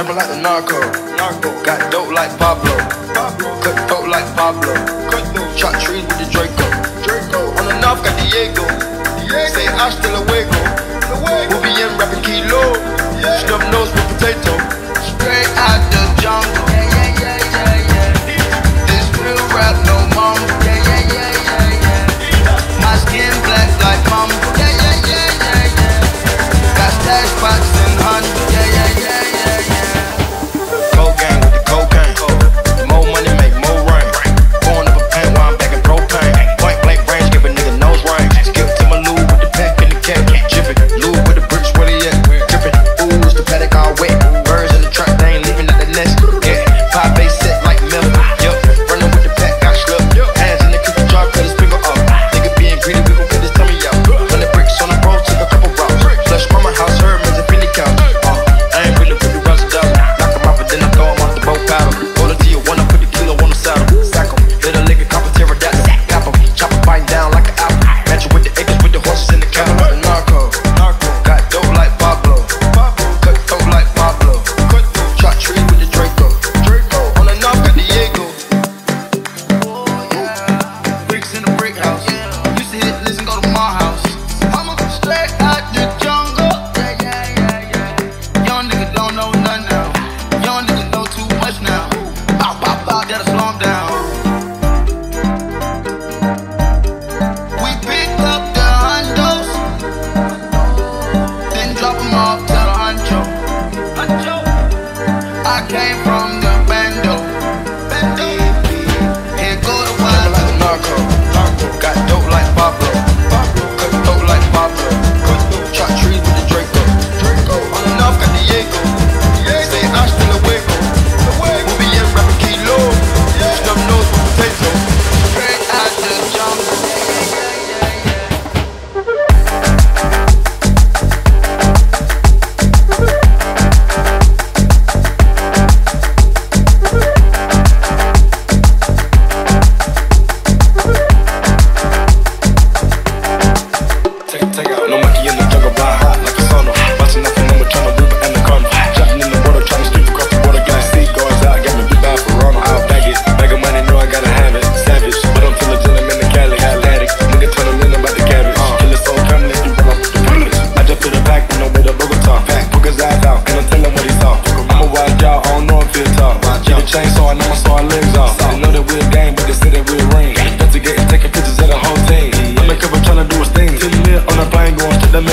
Jumping like the Narco. Got dope like Pablo. Cut dope like Pablo. Chop trees with the Draco. On the north got Diego. Say hasta luego. We'll be in rapping kilo. Snub nose with potato. Straight out the jungle. This real rap no mama. My skin black like mama. Got stash boxes and hundreds.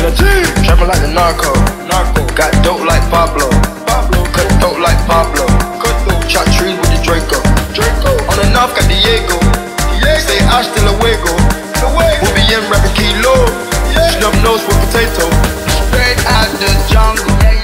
Trapping like the Narco. Got dope like Pablo. Cut dope like Pablo. Chop trees with the Draco. On the north got Diego. Say hasta luego. We'll be in rapping kilo. Snub nose with potato. Straight out the jungle.